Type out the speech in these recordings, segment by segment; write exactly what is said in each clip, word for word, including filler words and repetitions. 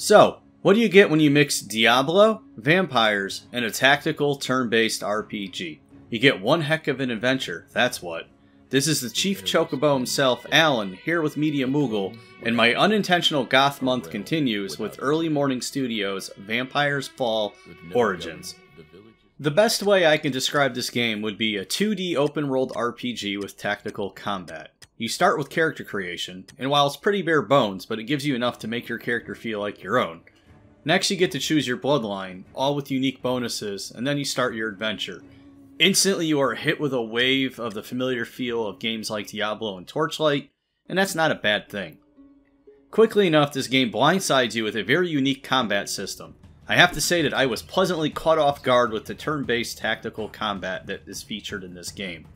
So, what do you get when you mix Diablo, vampires, and a tactical turn-based R P G? You get one heck of an adventure, that's what. This is the Chief Chocobo himself, Alan, here with Media Moogle, and my unintentional goth month continues with Early Morning Studios' Vampire's Fall: Origins. The best way I can describe this game would be a two D open-world R P G with tactical combat. You start with character creation, and while it's pretty bare bones, but it gives you enough to make your character feel like your own. Next you get to choose your bloodline, all with unique bonuses, and then you start your adventure. Instantly you are hit with a wave of the familiar feel of games like Diablo and Torchlight, and that's not a bad thing. Quickly enough, this game blindsides you with a very unique combat system. I have to say that I was pleasantly caught off guard with the turn-based tactical combat that is featured in this game.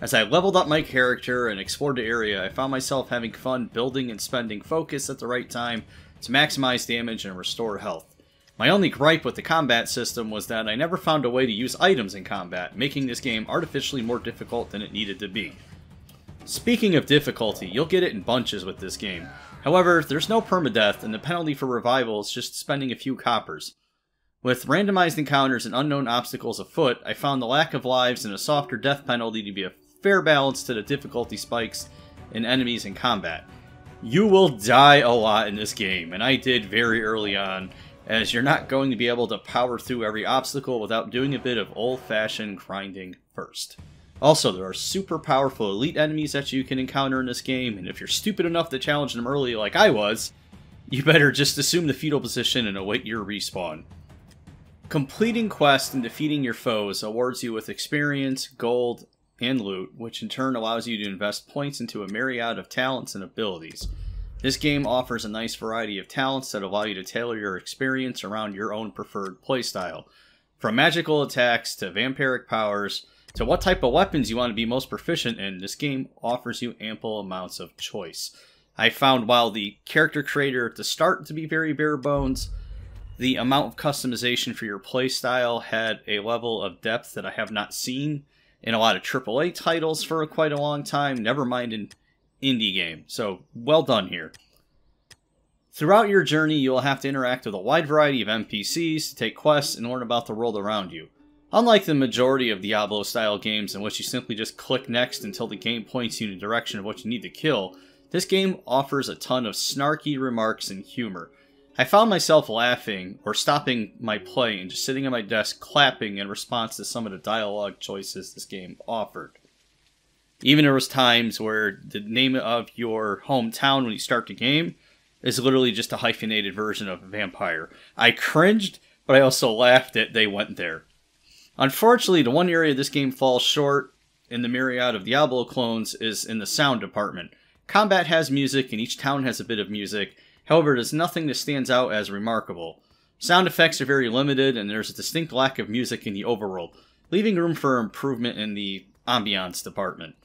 As I leveled up my character and explored the area, I found myself having fun building and spending focus at the right time to maximize damage and restore health. My only gripe with the combat system was that I never found a way to use items in combat, making this game artificially more difficult than it needed to be. Speaking of difficulty, you'll get it in bunches with this game. However, there's no permadeath, and the penalty for revival is just spending a few coppers. With randomized encounters and unknown obstacles afoot, I found the lack of lives and a softer death penalty to be a fair balance to the difficulty spikes in enemies in combat. You will die a lot in this game, and I did very early on, as you're not going to be able to power through every obstacle without doing a bit of old-fashioned grinding first. Also, there are super powerful elite enemies that you can encounter in this game, and if you're stupid enough to challenge them early like I was, you better just assume the fetal position and await your respawn. Completing quests and defeating your foes awards you with experience, gold, and loot, which in turn allows you to invest points into a myriad of talents and abilities. This game offers a nice variety of talents that allow you to tailor your experience around your own preferred playstyle. From magical attacks to vampiric powers to what type of weapons you want to be most proficient in, this game offers you ample amounts of choice. I found while the character creator at the start to be very bare bones, the amount of customization for your playstyle had a level of depth that I have not seen in a lot of triple A titles for quite a long time, never mind in indie game, so well done here. Throughout your journey, you'll have to interact with a wide variety of N P Cs to take quests and learn about the world around you. Unlike the majority of Diablo-style games in which you simply just click next until the game points you in the direction of what you need to kill, this game offers a ton of snarky remarks and humor. I found myself laughing or stopping my play and just sitting at my desk clapping in response to some of the dialogue choices this game offered. Even there was times where the name of your hometown when you start the game is literally just a hyphenated version of vampire. I cringed, but I also laughed that they went there. Unfortunately, the one area this game falls short in the myriad of Diablo clones is in the sound department. Combat has music, and each town has a bit of music. However, there's nothing that stands out as remarkable. Sound effects are very limited, and there's a distinct lack of music in the overworld, leaving room for improvement in the ambiance department.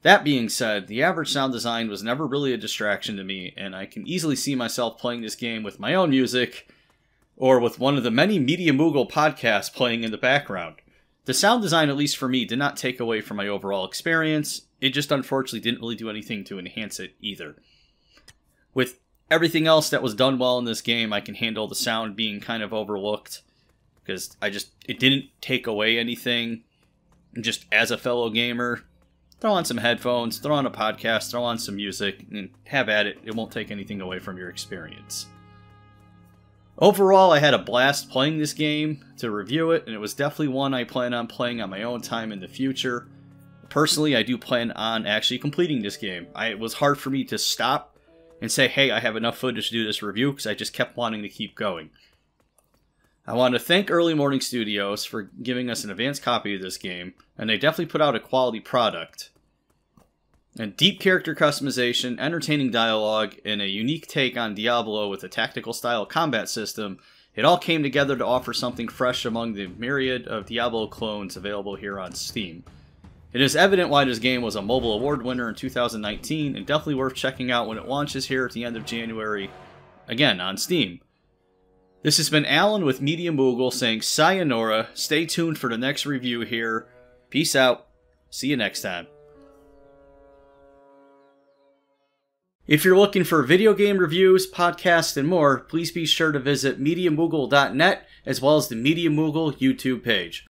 That being said, the average sound design was never really a distraction to me, and I can easily see myself playing this game with my own music, or with one of the many Media Moogle podcasts playing in the background. The sound design, at least for me, did not take away from my overall experience. It just unfortunately didn't really do anything to enhance it either. With everything else that was done well in this game, I can handle the sound being kind of overlooked, because I just, it didn't take away anything. Just as a fellow gamer, throw on some headphones, throw on a podcast, throw on some music, and have at it. It won't take anything away from your experience. Overall, I had a blast playing this game to review it, and it was definitely one I plan on playing on my own time in the future. Personally, I do plan on actually completing this game. I, it was hard for me to stop and say, hey, I have enough footage to do this review, because I just kept wanting to keep going. I want to thank Early Morning Studios for giving us an advanced copy of this game, and they definitely put out a quality product. And deep character customization, entertaining dialogue, and a unique take on Diablo with a tactical style combat system, it all came together to offer something fresh among the myriad of Diablo clones available here on Steam. It is evident why this game was a mobile award winner in two thousand nineteen, and definitely worth checking out when it launches here at the end of January, again on Steam. This has been Alan with Media Moogle saying sayonara. Stay tuned for the next review here. Peace out. See you next time. If you're looking for video game reviews, podcasts, and more, please be sure to visit media moogle dot net as well as the Media Moogle YouTube page.